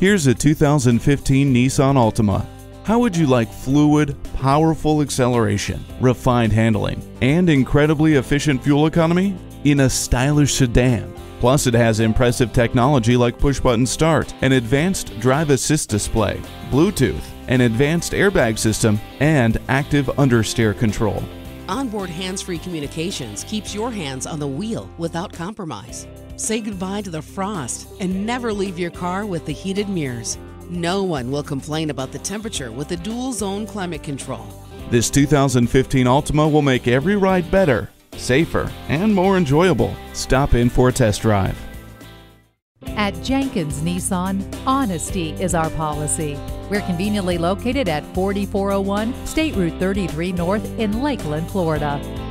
Here's a 2015 Nissan Altima. How would you like fluid, powerful acceleration, refined handling, and incredibly efficient fuel economy in a stylish sedan? Plus, it has impressive technology like push-button start, an advanced drive assist display, Bluetooth, an advanced airbag system, and active understeer control. Onboard hands-free communications keeps your hands on the wheel without compromise. Say goodbye to the frost and never leave your car with the heated mirrors. No one will complain about the temperature with the dual-zone climate control. This 2015 Altima will make every ride better, safer, and more enjoyable. Stop in for a test drive. At Jenkins Nissan, honesty is our policy. We're conveniently located at 4401 State Route 33 North in Lakeland, Florida.